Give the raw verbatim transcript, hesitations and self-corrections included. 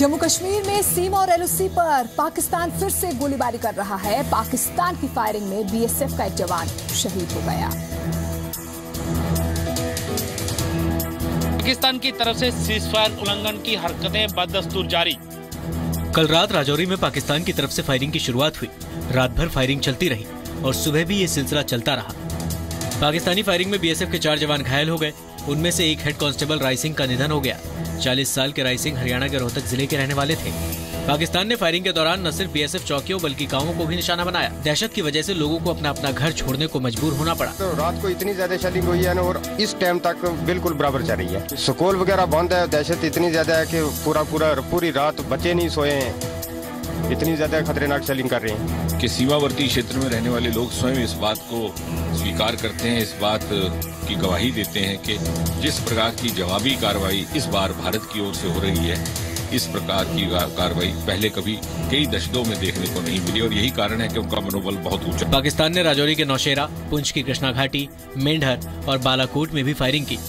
जम्मू कश्मीर में सीमा और एलओसी पर पाकिस्तान फिर से गोलीबारी कर रहा है। पाकिस्तान की फायरिंग में बीएसएफ का एक जवान शहीद हो गया। पाकिस्तान की तरफ से सीज फायर उल्लंघन की हरकतें बदस्तूर जारी। कल रात राजौरी में पाकिस्तान की तरफ से फायरिंग की शुरुआत हुई। रात भर फायरिंग चलती रही और सुबह भी ये सिलसिला चलता रहा। पाकिस्तानी फायरिंग में बीएसएफ के चार जवान घायल हो गए। उनमें से एक हेड कांस्टेबल राय सिंह का निधन हो गया। चालीस साल के राय सिंह हरियाणा के रोहतक जिले के रहने वाले थे। पाकिस्तान ने फायरिंग के दौरान न सिर्फ बीएसएफ चौकियों बल्कि गांवों को भी निशाना बनाया। दहशत की वजह से लोगों को अपना अपना घर छोड़ने को मजबूर होना पड़ा। तो रात को इतनी ज्यादा शैलिंग हुई है और इस टाइम तक बिल्कुल बराबर चल रही है। स्कूल वगैरह बंद है। दहशत इतनी ज्यादा है कि पूरा पूरा पूरी रात बच्चे नहीं सोए हैं। इतनी ज्यादा खतरनाक शैलिंग कर रहे हैं कि सीमावर्ती क्षेत्र में रहने वाले लोग स्वयं इस बात को स्वीकार करते हैं, इस बात की गवाही देते हैं कि जिस प्रकार की जवाबी कार्रवाई इस बार भारत की ओर से हो रही है, इस प्रकार की कार्रवाई पहले कभी कई दशकों में देखने को नहीं मिली और यही कारण है कि उनका मनोबल बहुत ऊंचा। पाकिस्तान ने राजौरी के नौशेरा, पुंछ की कृष्णा घाटी, मेंढर और बालाकोट में भी फायरिंग की।